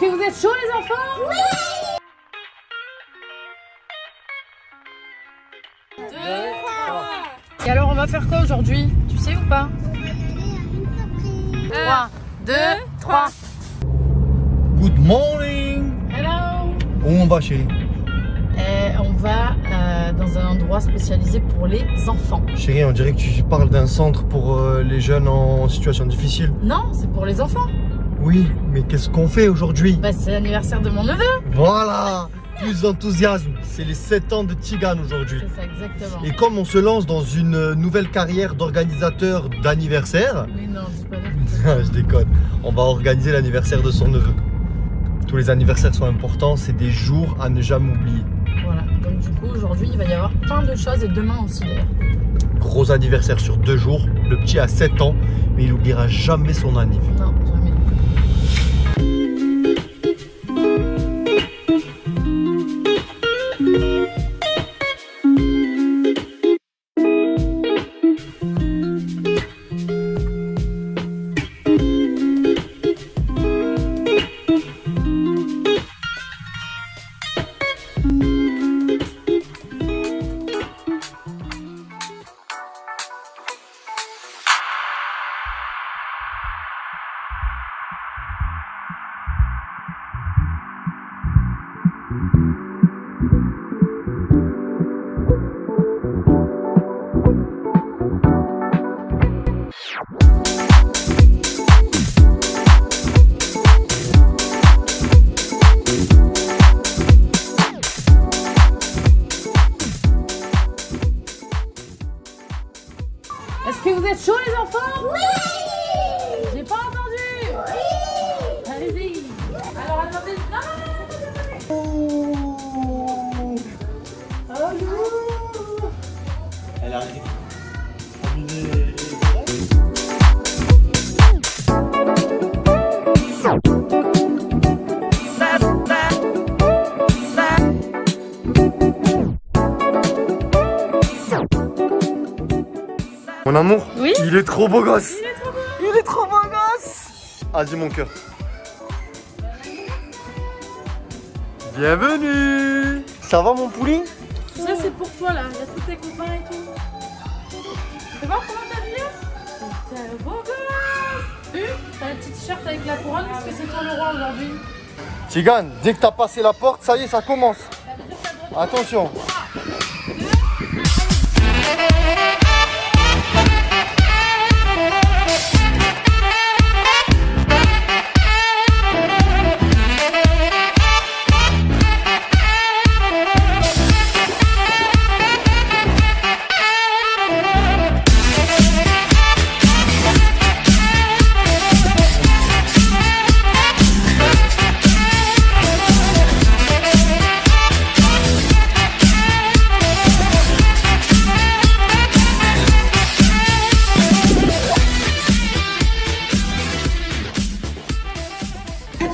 que vous êtes chauds les enfants? Oui. 2, 3. Et alors on va faire quoi aujourd'hui? Tu sais ou pas? On va aller à une surprise. 3, 2, 3. Good morning. Hello. Où on va chez? On va dans un endroit spécialisé pour les enfants. Chérie, on dirait que tu parles d'un centre pour les jeunes en situation difficile. Non, c'est pour les enfants. Oui, mais qu'est-ce qu'on fait aujourd'hui? Bah, c'est l'anniversaire de mon neveu. Voilà, plus d'enthousiasme. C'est les 7 ans de Tigan aujourd'hui. C'est ça, exactement. Et comme on se lance dans une nouvelle carrière d'organisateur d'anniversaire... Mais non, je dis pas n'importe quoi. Je déconne. On va organiser l'anniversaire de son neveu. Tous les anniversaires sont importants, c'est des jours à ne jamais oublier. Voilà, donc du coup aujourd'hui il va y avoir plein de choses et demain aussi d'ailleurs. Gros anniversaire sur 2 jours, le petit a 7 ans mais il n'oubliera jamais son anniv. Non, jamais. Est-ce que vous êtes chauds les enfants? Oui. J'ai pas entendu. Oui. Allez-y. Alors attendez. Non. Bonjour. Elle arrive. Mon amour, oui, il est trop beau gosse. Il est trop beau gosse. Vas-y mon cœur. Bienvenue. Ça va mon poulet? Tout ça c'est pour toi là, il y a tous tes copains et tout. Tu peux voir comment t'habilles? C'est un beau gosse. T'as un petit t-shirt avec la couronne parce que c'est toi le roi aujourd'hui. Tigan, dès que t'as passé la porte, ça y est, ça commence. Attention.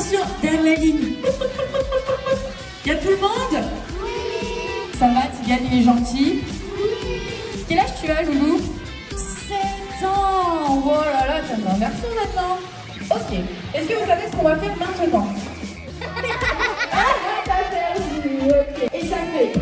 Attention, derrière la ligne. Il y a tout le monde? Oui. Ça va, Tigan, il est gentil? Oui. Quel âge tu as, Loulou? 7 ans. Oh là là, t'as un garçon maintenant. Ok. Est-ce que vous savez ce qu'on va faire maintenant? Ah, t'as perdu. Ok. Et ça fait...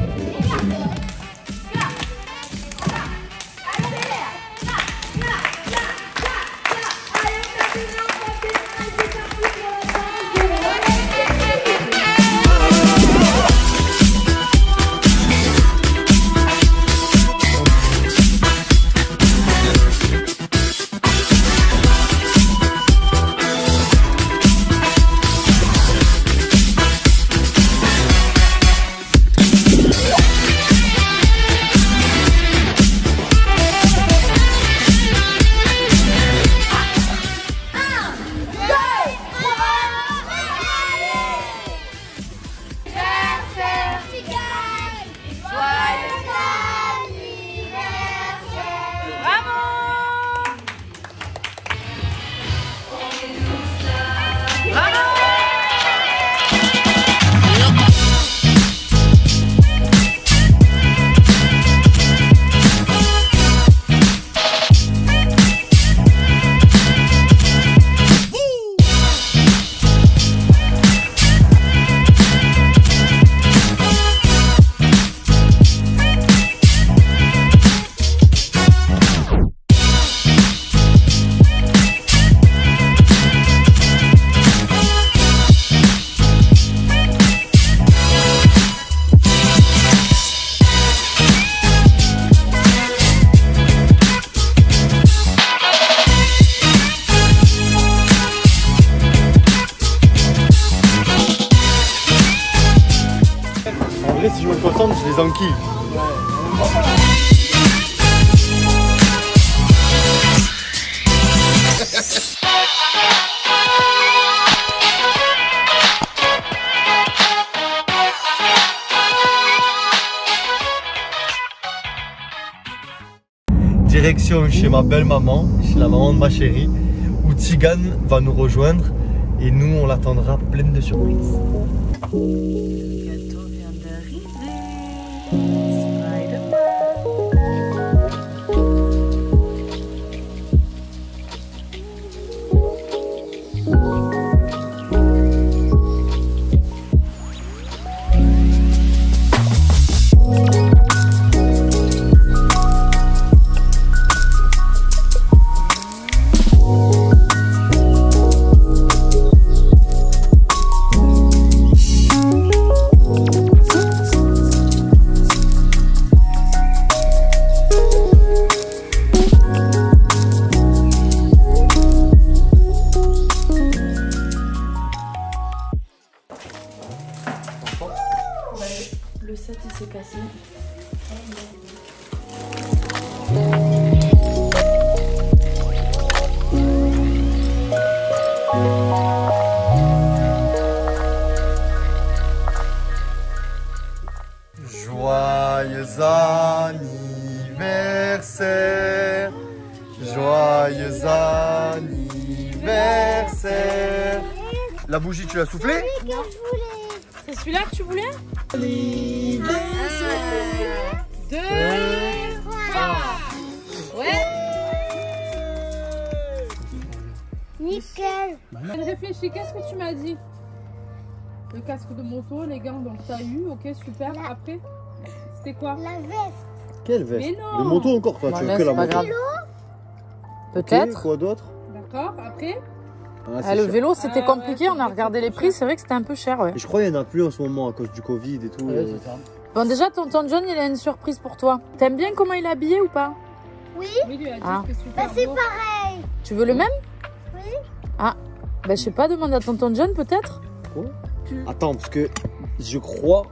après, si je me concentre, je les enquille. Direction chez ma belle-maman, chez la maman de ma chérie, où Tigan va nous rejoindre et nous on l'attendra pleine de surprises. Le gâteau vient d'arriver, Joyeux anniversaire. La bougie, tu l'as soufflée? Oui, c'est celui-là que tu voulais? Anniversaire. 2, 3. Ouais. Nickel. Réfléchis, qu'est-ce que tu m'as dit? Le casque de moto, les gants, donc t'as eu, ok, super. Après, c'était quoi? La veste. Quelle veste? Mais non. Le manteau encore, toi, tu veux que la moto? Peut-être. Quoi d'autre? D'accord, après le vélo, c'était compliqué, on a regardé les prix, c'est vrai que c'était un peu cher. Ouais. Et je crois qu'il n'y en a plus en ce moment à cause du Covid et tout. Ouais, bon, déjà, tonton John, il a une surprise pour toi. T'aimes bien comment il est habillé ou pas? Oui. Bah, c'est pareil. Tu veux le même? Oui. Ah, bah, je sais pas, demande à tonton John peut-être. Attends, parce que je crois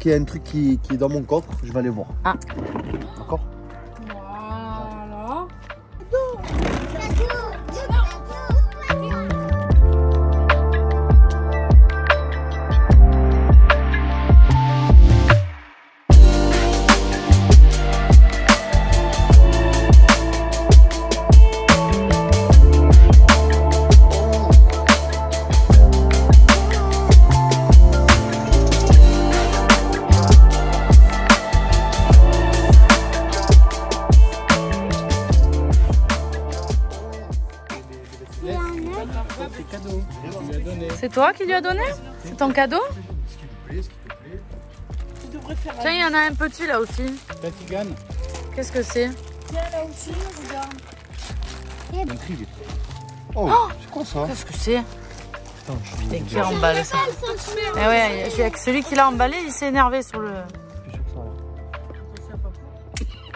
qu'il y a un truc qui est dans mon coffre, je vais aller voir. Ah. D'accord. C'est toi qui lui as donné? C'est ton cadeau? Tiens, il y en a un petit là aussi. Qu'est-ce que c'est? Oh, c'est quoi ça? Qu'est-ce que c'est? Putain, qui a emballé ça? Eh ouais, celui qui l'a emballé, il s'est énervé sur le...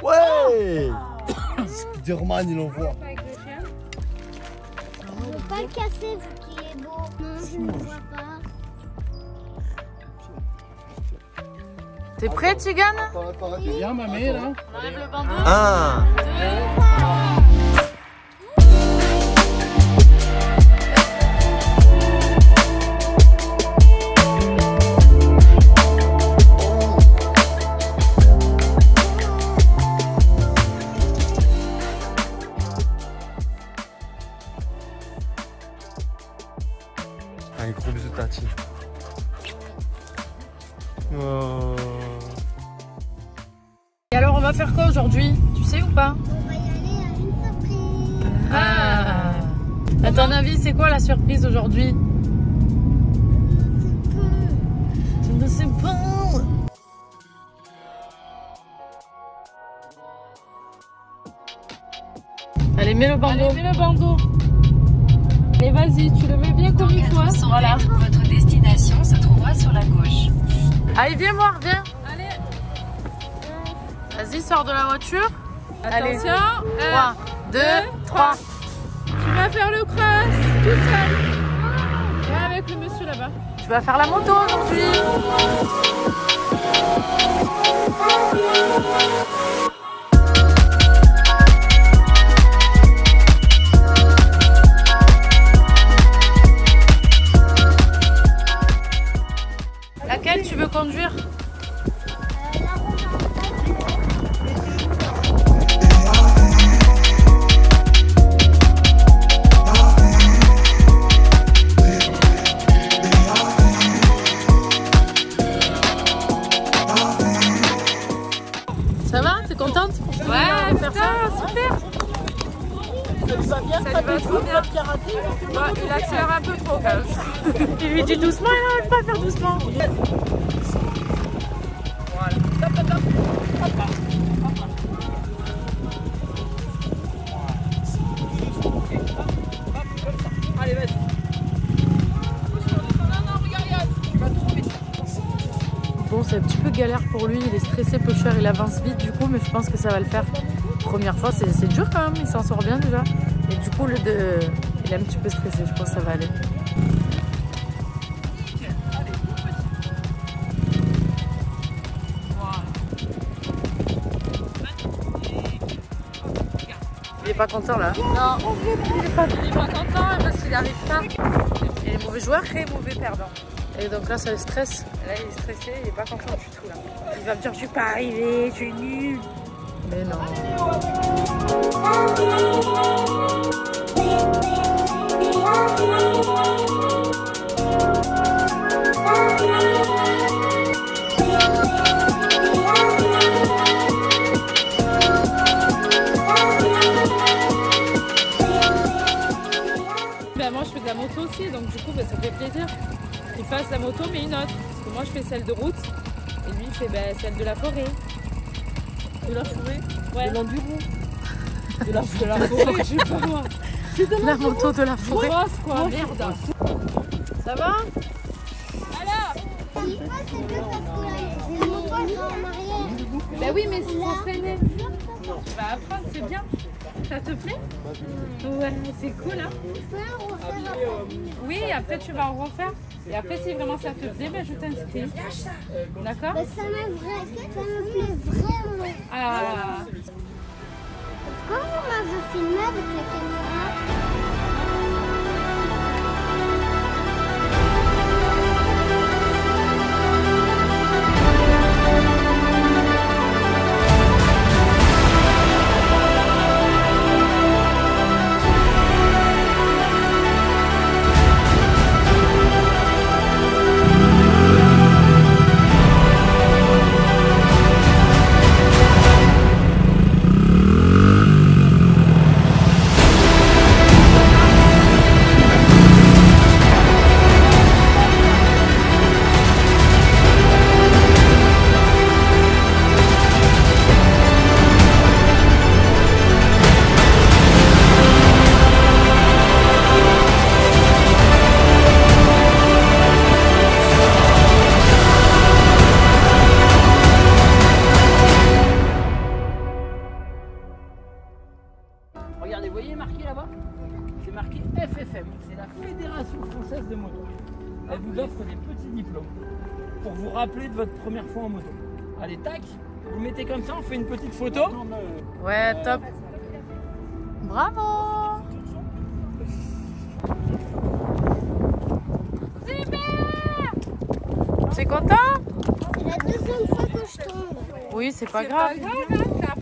Ouais! Spider-Man, il envoie. Je ne veux pas le casser, vous. Non, je ne vois pas. T'es prêt, Tigan? T'es bien, ma mère, là. On enlève le bandeau. 1, 2, 3. Un gros bisou de Tati. Et alors, on va faire quoi aujourd'hui? Tu sais ou pas? On va y aller à une surprise. À ton avis, c'est quoi la surprise aujourd'hui? Je ne sais pas. Allez, mets le bandeau. Allez, mets le bandeau. Et vas-y, tu le mets bien comme il faut. Voilà. Votre destination se trouvera sur la gauche. Allez, viens voir, viens. Allez. Vas-y, sors de la voiture. Attention. 3, 2, 3. Tu vas faire le cross tout seul. Avec le monsieur là-bas. Tu vas faire la moto aujourd'hui. Laquelle tu veux conduire? Ça va? T'es contente? Ouais, putain, super! Ça lui va bien, ça lui va trop bien. Ouais, il accélère un peu trop quand même. Il lui dit doucement, il n'arrive pas à faire doucement. Bon, c'est un petit peu galère pour lui, il est stressé, Pocher, il avance vite du coup, mais je pense que ça va le faire. Première fois, c'est dur quand même, il s'en sort bien déjà. Et du coup, il est un petit peu stressé, je pense que ça va aller. Il est pas content là? Non, il est pas content parce qu'il arrive pas. Il est mauvais joueur, très mauvais perdant. Et donc là, ça le stresse. Là, il est stressé, il est pas content du tout là. Il va me dire, je suis pas arrivé, je suis nul. Mais non. Bah moi je fais de la moto aussi, donc du coup bah, ça fait plaisir qu'il fasse la moto mais une autre. Parce que moi je fais celle de route et lui il fait bah, celle de la forêt. De la forêt, ouais. De l'enduro. De la forêt, je sais pas moi. La moto de la forêt. Grosse, quoi, oh, merde. Ça va? Alors oui. Ah, c'est mieux parce que la moto elle va en arrière. Bah oui, mais si ça traînait. Tu vas apprendre, c'est bien. Ça te plaît? Ouais, c'est cool, hein? Oui, après tu vas en refaire. Et après, si vraiment ça te plaît, ben, je t'inscris. D'accord? Bah, ça me plaît vraiment. Ah. Est-ce qu'on va filmer avec la caméra? Regardez, vous voyez marqué là-bas? C'est marqué FFM, c'est la Fédération Française de Moto. Elle vous offre des petits diplômes pour vous rappeler de votre première fois en moto. Allez, tac, vous mettez comme ça, on fait une petite photo. Ouais, top. Bravo. Super. T'es content? C'est la deuxième fois que je tombe. Oui, c'est pas grave. Pas grave hein,